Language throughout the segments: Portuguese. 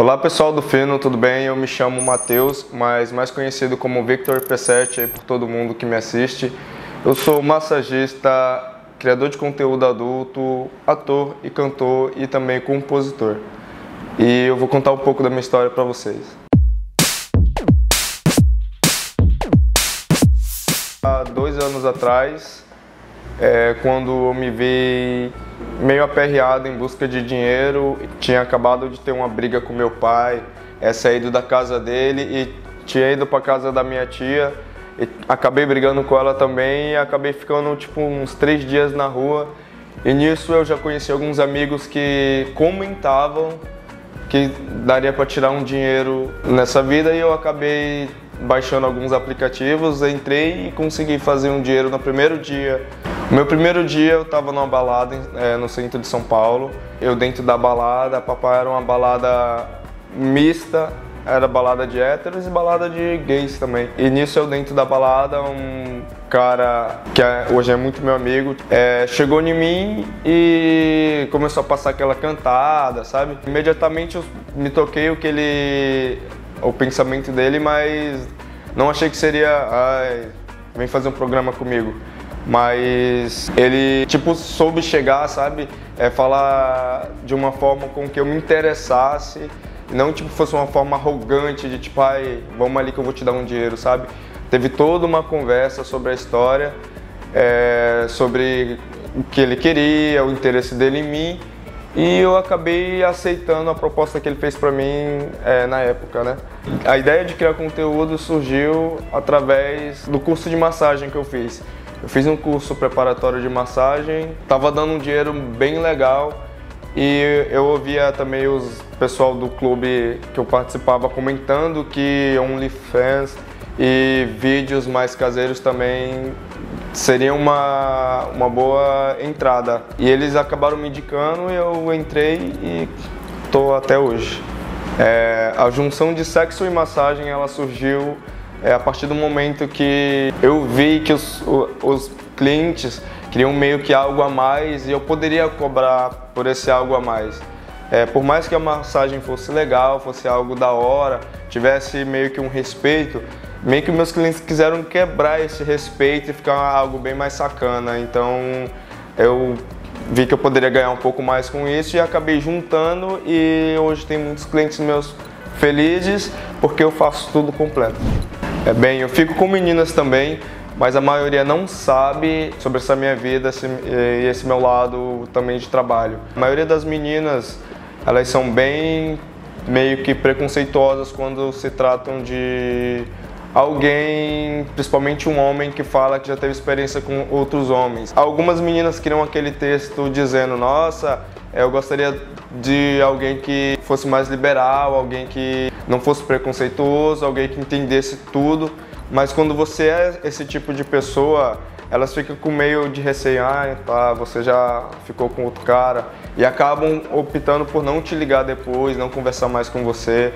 Olá pessoal do Pheeno, tudo bem? Eu me chamo Mateus, mas mais conhecido como Victor Psete aí por todo mundo que me assiste. Eu sou massagista, criador de conteúdo adulto, ator e cantor e também compositor. E eu vou contar um pouco da minha história para vocês. Há 2 anos atrás, quando eu me vi meio aperreado em busca de dinheiro, tinha acabado de ter uma briga com meu pai, saído da casa dele e tinha ido para casa da minha tia, e acabei brigando com ela também e acabei ficando tipo uns 3 dias na rua. E nisso eu já conheci alguns amigos que comentavam que daria para tirar um dinheiro nessa vida e eu acabei baixando alguns aplicativos, entrei e consegui fazer um dinheiro no primeiro dia. No meu primeiro dia eu estava numa balada no centro de São Paulo. Eu dentro da balada, papai, era uma balada mista, era balada de héteros e balada de gays também. E nisso eu dentro da balada, um cara que hoje é muito meu amigo, chegou em mim e começou a passar aquela cantada, sabe? Imediatamente eu me toquei o pensamento dele, mas não achei que seria, ai, vem fazer um programa comigo. Mas ele, tipo, soube chegar, sabe? Falar de uma forma com que eu me interessasse, não tipo fosse uma forma arrogante de tipo, ai, vamos ali que eu vou te dar um dinheiro, sabe? Teve toda uma conversa sobre a história, sobre o que ele queria, o interesse dele em mim. E eu acabei aceitando a proposta que ele fez pra mim na época, né? A ideia de criar conteúdo surgiu através do curso de massagem que eu fiz. Eu fiz um curso preparatório de massagem, tava dando um dinheiro bem legal e eu ouvia também o pessoal do clube que eu participava comentando que OnlyFans e vídeos mais caseiros também seria uma boa entrada. E eles acabaram me indicando e eu entrei e tô até hoje. A junção de sexo e massagem ela surgiu a partir do momento que eu vi que os clientes queriam meio que algo a mais e eu poderia cobrar por esse algo a mais. Por mais que a massagem fosse legal, fosse algo da hora, tivesse meio que um respeito, meio que meus clientes quiseram quebrar esse respeito e ficar algo bem mais sacana. Então eu vi que eu poderia ganhar um pouco mais com isso e acabei juntando e hoje tem muitos clientes meus felizes porque eu faço tudo completo. Bem, eu fico com meninas também, mas a maioria não sabe sobre essa minha vida e esse meu lado também de trabalho. A maioria das meninas, elas são bem meio que preconceituosas quando se tratam de alguém, principalmente um homem que fala que já teve experiência com outros homens. Algumas meninas criam aquele texto dizendo, nossa, eu gostaria de alguém que fosse mais liberal, alguém que não fosse preconceituoso, alguém que entendesse tudo. Mas quando você é esse tipo de pessoa, elas ficam com meio de receio, ah, tá, você já ficou com outro cara, e acabam optando por não te ligar depois, não conversar mais com você.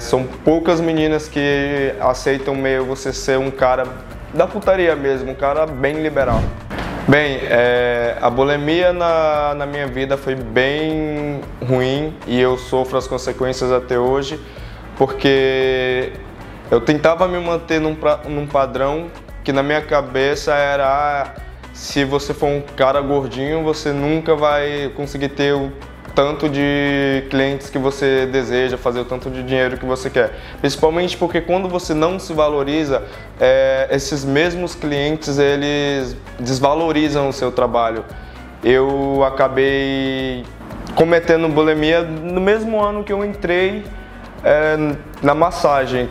São poucas meninas que aceitam meio você ser um cara da putaria mesmo, um cara bem liberal. Bem, a bulimia na minha vida foi bem ruim e eu sofro as consequências até hoje, porque eu tentava me manter num padrão que na minha cabeça era, se você for um cara gordinho, você nunca vai conseguir ter o tanto de clientes que você deseja, fazer o tanto de dinheiro que você quer. Principalmente porque quando você não se valoriza, esses mesmos clientes, eles desvalorizam o seu trabalho. Eu acabei cometendo bulimia no mesmo ano que eu entrei na massagem.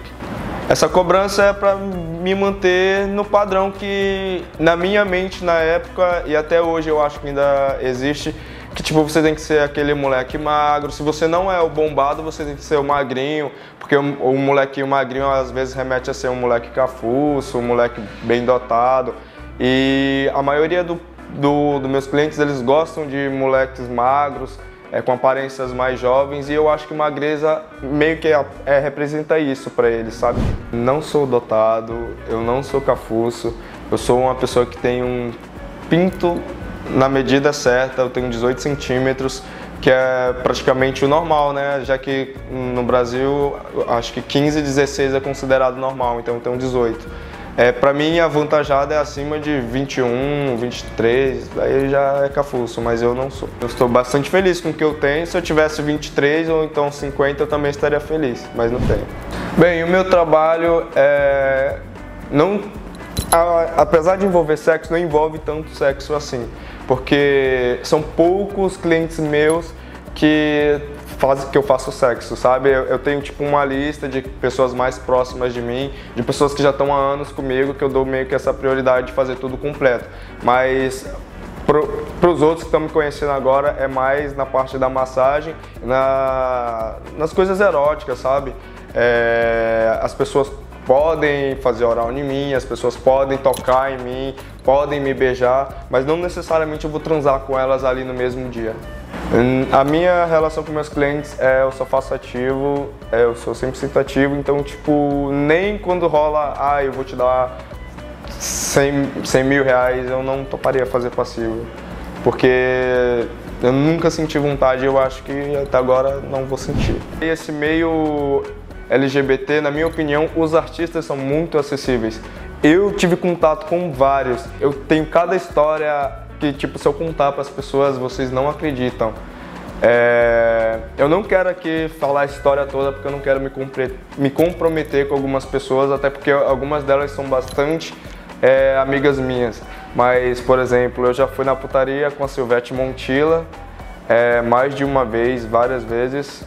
Essa cobrança é para me manter no padrão que na minha mente na época e até hoje eu acho que ainda existe, que tipo, você tem que ser aquele moleque magro, se você não é o bombado, você tem que ser o magrinho, porque o molequinho magrinho às vezes remete a ser um moleque cafuço, um moleque bem dotado. E a maioria dos meus clientes, eles gostam de moleques magros, com aparências mais jovens, e eu acho que magreza meio que representa isso pra eles, sabe? Não sou dotado, eu não sou cafuço, eu sou uma pessoa que tem um pinto na medida certa, eu tenho 18 centímetros, que é praticamente o normal, né? Já que no Brasil, acho que 15, 16 é considerado normal, então tem um 18. Pra mim, a avantajada é acima de 21, 23, aí já é cafulso, mas eu não sou. Eu estou bastante feliz com o que eu tenho, se eu tivesse 23 ou então 50 eu também estaria feliz, mas não tenho. Bem, o meu trabalho é... apesar de envolver sexo, não envolve tanto sexo assim, porque são poucos clientes meus que eu faço sexo, sabe? Eu tenho tipo uma lista de pessoas mais próximas de mim, de pessoas que já estão há anos comigo, que eu dou meio que essa prioridade de fazer tudo completo. Mas para os outros que estão me conhecendo agora é mais na parte da massagem, nas coisas eróticas, sabe? As pessoas podem fazer oral em mim, as pessoas podem tocar em mim, podem me beijar, mas não necessariamente eu vou transar com elas ali no mesmo dia. A minha relação com meus clientes é eu só faço ativo, eu sou 100% ativo, então tipo, nem quando rola, eu vou te dar 100 mil reais, eu não toparia fazer passivo, porque eu nunca senti vontade, eu acho que até agora não vou sentir. E esse meio LGBT, na minha opinião, os artistas são muito acessíveis. Eu tive contato com vários, eu tenho cada história que, tipo, se eu contar para as pessoas, vocês não acreditam. Eu não quero aqui falar a história toda porque eu não quero me comprometer com algumas pessoas, até porque algumas delas são bastante amigas minhas. Mas, por exemplo, eu já fui na putaria com a Silvete Montilla mais de uma vez, várias vezes,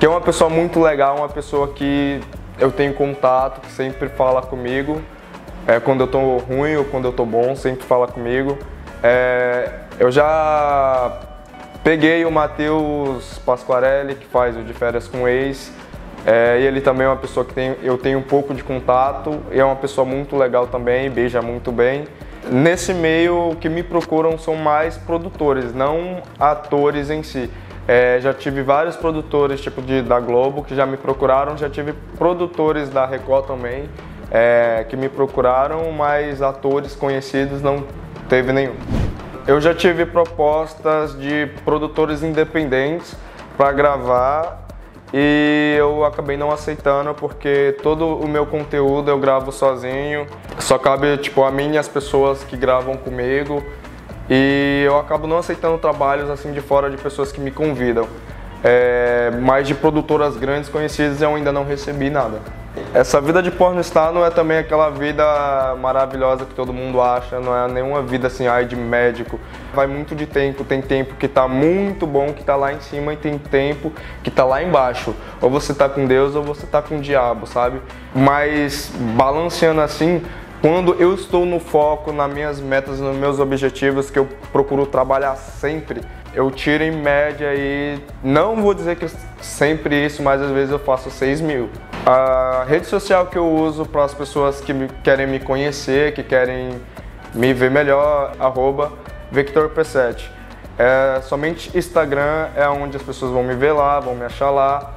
que é uma pessoa muito legal, uma pessoa que eu tenho contato, que sempre fala comigo, quando eu tô ruim ou quando eu tô bom, sempre fala comigo. Eu já peguei o Mateus Pasquarelli, que faz o De Férias com o Ex, e ele também é uma pessoa que eu tenho um pouco de contato, e é uma pessoa muito legal também, beija muito bem. Nesse meio, o que me procuram são mais produtores, não atores em si. Já tive vários produtores tipo da Globo que já me procuraram, já tive produtores da Record também que me procuraram, mas atores conhecidos não teve nenhum. Eu já tive propostas de produtores independentes para gravar e eu acabei não aceitando porque todo o meu conteúdo eu gravo sozinho, só cabe tipo a mim e as pessoas que gravam comigo e eu acabo não aceitando trabalhos assim de fora de pessoas que me convidam. Mas de produtoras grandes conhecidas eu ainda não recebi nada. Essa vida de pornstar não é também aquela vida maravilhosa que todo mundo acha, não é nenhuma vida assim, de médico. Vai muito de tempo, tem tempo que tá muito bom, que tá lá em cima e tem tempo que tá lá embaixo. Ou você tá com Deus ou você tá com o diabo, sabe? Mas balanceando assim, quando eu estou no foco, nas minhas metas, nos meus objetivos, que eu procuro trabalhar sempre, eu tiro em média e não vou dizer que sempre isso, mas às vezes eu faço 6 mil. A rede social que eu uso para as pessoas que querem me conhecer, que querem me ver melhor, @VictorPsete. Somente Instagram é onde as pessoas vão me ver lá, vão me achar lá.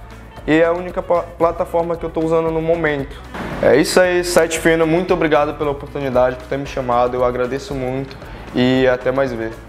E é a única plataforma que eu estou usando no momento. É isso aí, site Pheeno, muito obrigado pela oportunidade, por ter me chamado, eu agradeço muito e até mais ver.